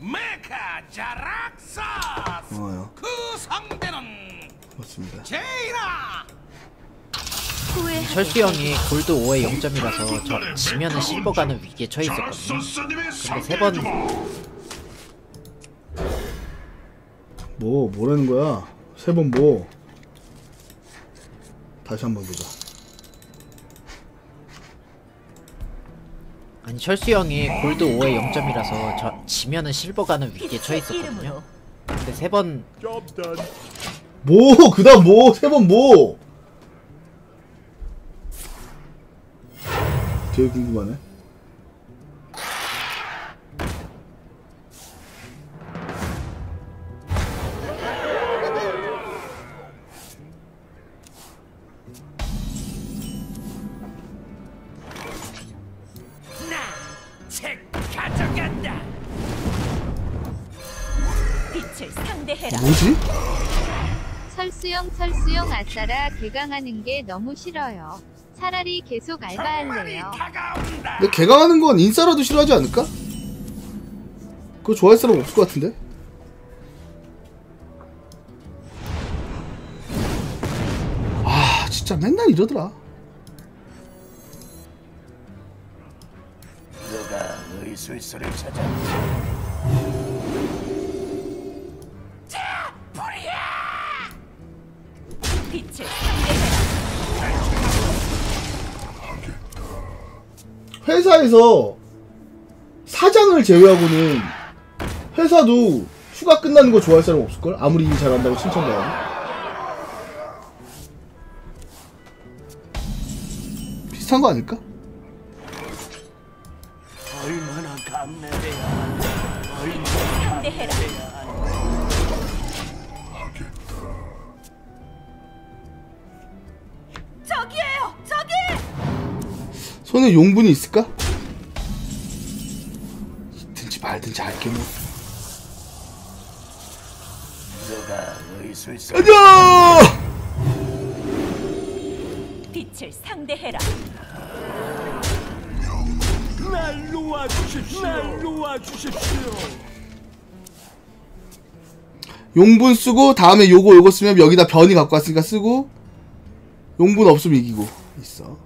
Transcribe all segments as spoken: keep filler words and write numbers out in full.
메카 자락사스 뭐요? 그 상대는 맞습니다. 제이라. 철수 형이 골드 오에 영 점이라서 저 지면은 씹어가는 위기에 처해있었거든요. 근데 세 번 뭐 뭐라는 거야? 세 번 뭐? 다시 한번 보자. 아니 철수 형이 골드 오에 영 점이라서 저 지면은 실버가는 위기에 처해있었거든요. 근데 세 번 뭐? 그다음 뭐? 세 번 뭐? 제일 궁금하네. 뭐지? 철수형 철수형 아싸라 개강하는 게 너무 싫어요. 차라리 계속 알바할래요. 근데 개강하는 건 인싸라도 싫어하지 않을까? 그거 좋아할 사람 없을 것 같은데? 아 진짜 맨날 이러더라. 누가 너의 술수를 찾아? 회사에서 사장을 제외하고는 회사도 휴가 끝나는 거 좋아할 사람 없을걸? 아무리 일 잘한다고 칭찬받아도. 비슷한 거 아닐까? 얼마나 감내돼야 얼마나 감내해라. 저기에요! 저기! 손에 용분이 있을까? 있든지 말든지 알게 뭐. 안녕! 빛을 상대해라. 날 놓아주십시오. 날 놓아주십시오. 용분 쓰고 다음에 요거 요거 쓰면 여기다 변이 갖고 왔으니까 쓰고 용분 없으면 이기고 있어.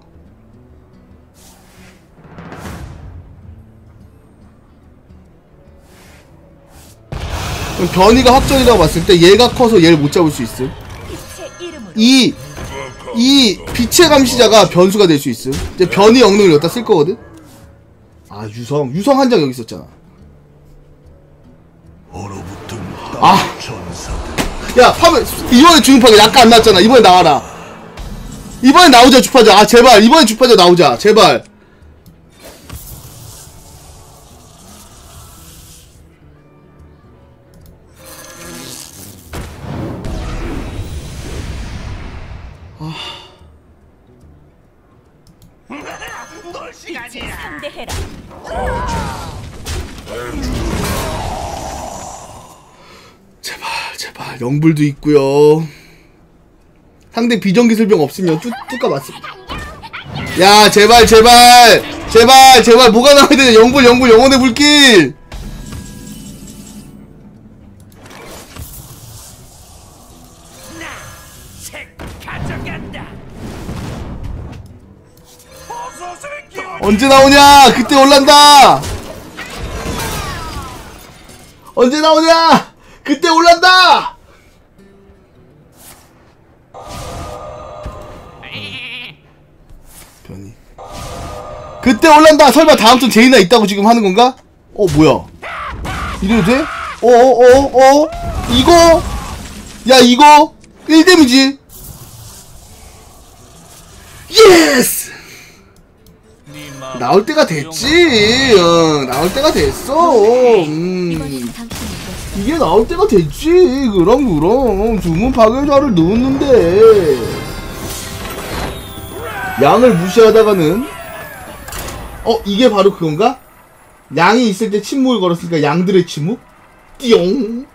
그럼 변이가 확정이라고 봤을 때 얘가 커서 얘를 못 잡을 수 있음. 이, 이 빛의 감시자가 변수가 될 수 있음. 이제 변이 영능을 여기다 쓸 거거든. 아 유성, 유성 한 장 여기 있었잖아. 아, 야 파면 이번에 주문파괴 약간 안 났잖아. 이번에 나와라. 이번에 나오자 주파자. 아 제발 이번에 주파자 나오자 제발. 아. 널 시간이야. 상대해라. 제발 제발 영불도 있고요. 상대 비정기술병 없으면 뚜까 맞습니다. 야 제발 제발 제발 제발 뭐가 나와야 되냐. 영불 영불 영혼의 불길. 언제 나오냐. 그때 올란다. 언제 나오냐. 그때 올란다. 그때 올란다. 설마 다음주 제이나 있다고 지금 하는건가? 어 뭐야 이래도 돼? 어어어어 이거 야 이거 일 데미지 예스. 나올 때가 됐지. 응, 나올 때가 됐어. 음. 이게 나올 때가 됐지. 그럼 그럼 주문 파괴자를 넣었는데 양을 무시하다가는 어? 이게 바로 그건가? 양이 있을 때 침묵을 걸었으니까 양들의 침묵? 띠용!